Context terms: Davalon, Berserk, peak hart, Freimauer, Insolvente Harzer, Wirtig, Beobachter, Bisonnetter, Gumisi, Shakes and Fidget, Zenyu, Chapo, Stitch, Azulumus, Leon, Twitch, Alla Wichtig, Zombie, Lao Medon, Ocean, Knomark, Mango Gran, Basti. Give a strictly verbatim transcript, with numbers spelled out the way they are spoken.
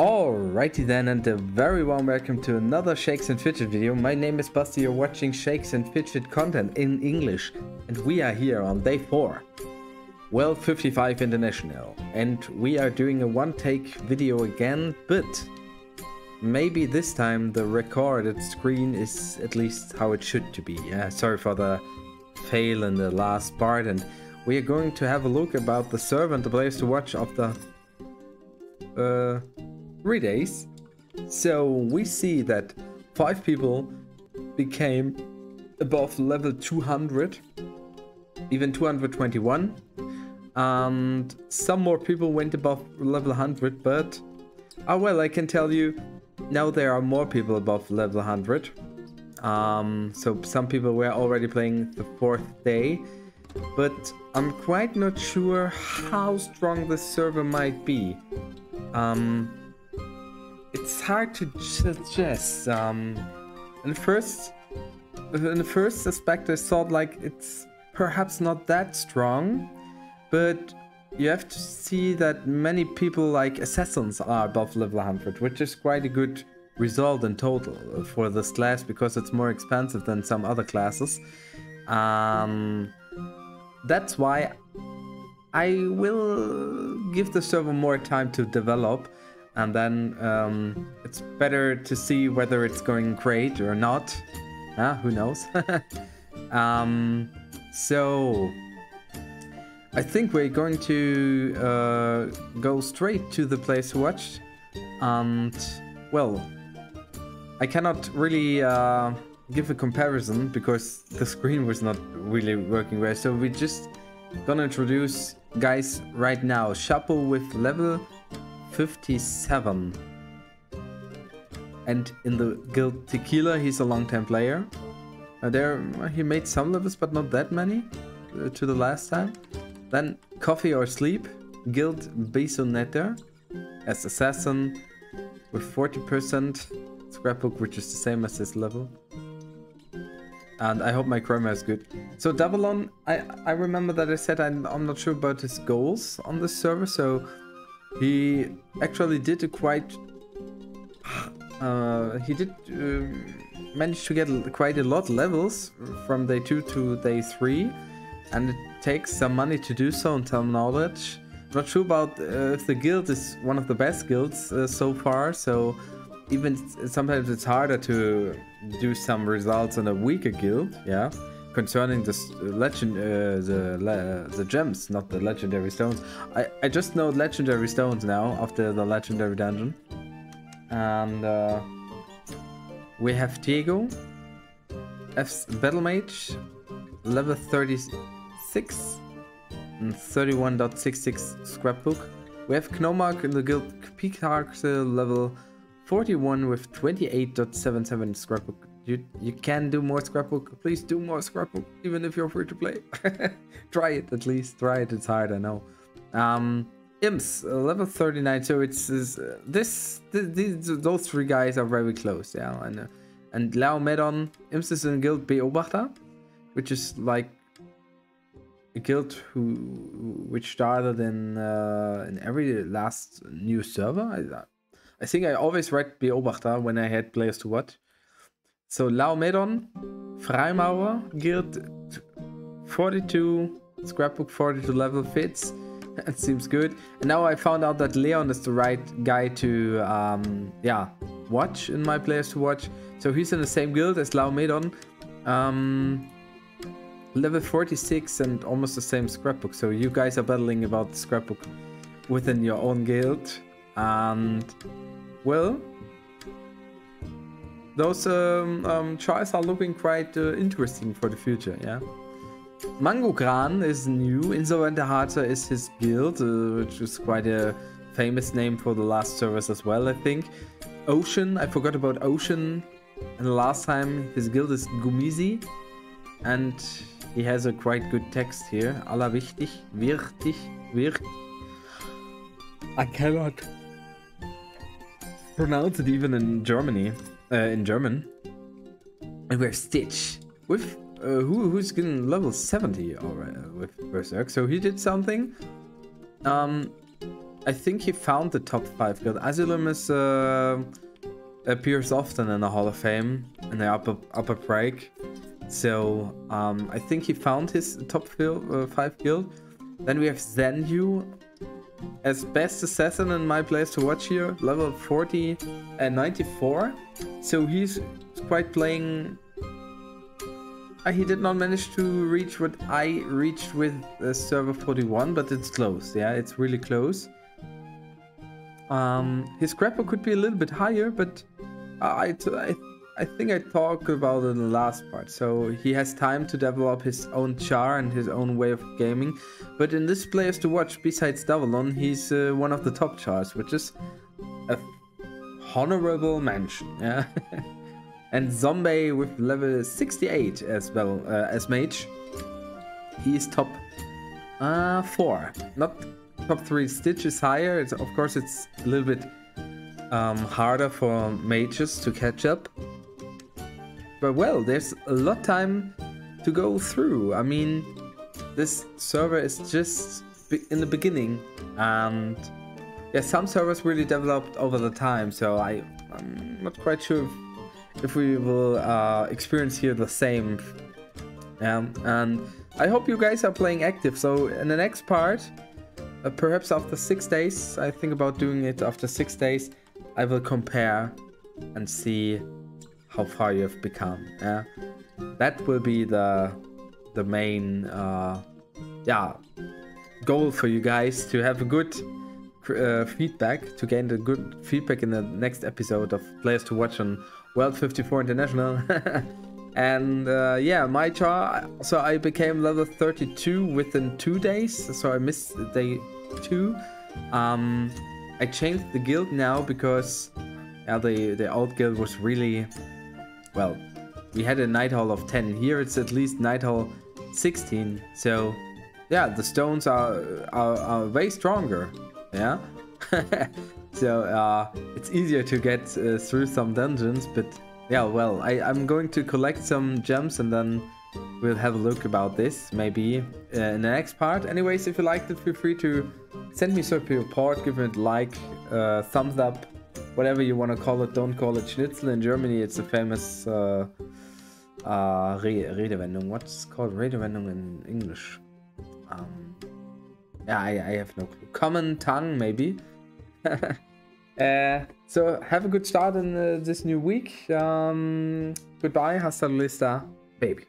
Alrighty then, and a very warm welcome to another Shakes and Fidget video. My name is Basti, you're watching Shakes and Fidget content in English, and we are here on day four. Well, fifty-five International, and we are doing a one-take video again, but maybe this time the recorded screen is at least how it should to be. Yeah, sorry for the fail in the last part, and we are going to have a look about the server and the place to watch of the... Uh... three days. So we see that five people became above level two hundred, even two hundred twenty-one, and some more people went above level one hundred, but oh well, I can tell you now there are more people above level one hundred. Um, so some people were already playing the fourth day, but I'm quite not sure how strong this server might be. Um, It's hard to suggest. Um, in the first, in the first aspect, I thought like it's perhaps not that strong, but you have to see that many people like assassins are above level one hundred, which is quite a good result in total for this class because it's more expensive than some other classes. Um, that's why I will give the server more time to develop. And then um, it's better to see whether it's going great or not. Ah, who knows? um, so I think we're going to uh, go straight to the place to watch. And well, I cannot really uh, give a comparison because the screen was not really working well. So we're just gonna introduce guys right now. Chapo with level fifty-seven, and in the guild Tequila he's a long-time player. Uh, there he made some levels but not that many uh, to the last time. Then Coffee or Sleep, guild Bisonnetter as assassin with forty percent scrapbook, which is the same as his level. And I hope my grammar is good. So Davalon, I, I remember that I said I'm, I'm not sure about his goals on this server, so he actually did a quite... Uh, he did uh, manage to get quite a lot of levels from day two to day three. And it takes some money to do so and some knowledge. I'm not sure about uh, if the guild is one of the best guilds uh, so far. So even sometimes it's harder to do some results on a weaker guild. Yeah. Concerning the legend, uh, the le the gems, not the legendary stones. I I just know legendary stones now after the legendary dungeon. And uh, we have Tego, F's battle mage, level thirty-six and thirty-one point sixty-six scrapbook. We have Knomark in the guild Peak Hart, level forty-one with twenty-eight point seventy-seven scrapbook. You, you can do more scrapbook. Please do more scrapbook, even if you're free to play. Try it, at least. Try it. It's hard, I know. Um, Imps, level thirty-nine. So it's, it's uh, this, th these, those three guys are very close. Yeah, and uh, and Lao Medon, Imps is in guild Beobachter, which is like a guild who which started in uh, in every last new server. I, I think I always read Beobachter when I had players to watch. So Lao Medon, Freimauer, Guild forty-two, Scrapbook forty-two level fits. That seems good. And now I found out that Leon is the right guy to um, yeah, watch in my players to watch. So he's in the same guild as Lao Medon. Um, level forty-six and almost the same scrapbook. So you guys are battling about the scrapbook within your own guild. And well... Those um, um, tries are looking quite uh, interesting for the future, yeah. Mango Gran is new. Insolvente Harzer is his guild, uh, which is quite a famous name for the last service as well, I think. Ocean, I forgot about Ocean. And the last time his guild is Gumisi. And he has a quite good text here. Alla Wichtig, Wirtig, Wirtig. I cannot pronounce it even in Germany. Uh, in German. And we have Stitch with uh, who who's getting level seventy already, uh, with Berserk, so he did something. Um, I think he found the top five guild. Azulumus uh, appears often in the Hall of Fame in the upper upper break, so um, I think he found his top uh, five guild. Then we have Zenyu as best assassin in my place to watch here, level forty and ninety-four. So he's quite playing. Uh, he did not manage to reach what I reached with uh, server forty-one, but it's close. Yeah, it's really close. Um, his grapple could be a little bit higher, but I, I, I think I talked about it in the last part. So he has time to develop his own char and his own way of gaming. But in this players to watch, besides Davalon, he's uh, one of the top chars, which is a honorable mention. Yeah. And Zombie with level sixty-eight as well, uh, as mage. He is top uh, four. Not top three. Stitch is higher. It's, of course, it's a little bit um, harder for mages to catch up. But well, there's a lot of time to go through. I mean, this server is just in the beginning. And yeah, some servers really developed over the time. So I, I'm not quite sure if if we will uh, experience here the same. Um, and I hope you guys are playing active. So in the next part, uh, perhaps after six days, I think about doing it after six days, I will compare and see how far you have become. Yeah? That will be the, the main uh, yeah, goal for you guys, to have a good uh, feedback, to gain the good feedback in the next episode of Players to Watch on World fifty-four International. And uh, yeah, my char, so I became level thirty-two within two days, so I missed day two. um, I changed the guild now because yeah, the, the old guild was really, well, we had a night hall of ten, here it's at least night hall sixteen, so yeah, the stones are, are, are way stronger, yeah. So uh, it's easier to get uh, through some dungeons, but yeah, well, I, I'm going to collect some gems and then we'll have a look about this, maybe uh, in the next part. Anyways, if you liked it, feel free to send me some report, give it a like, uh, thumbs up, whatever you want to call it. Don't call it Schnitzel. In Germany, it's a famous uh, uh, Re Redewendung. What's called Redewendung in English? Um, yeah, I, I have no clue. Common tongue, maybe. uh, so have a good start in uh, this new week. Um, goodbye, hasta la vista, baby.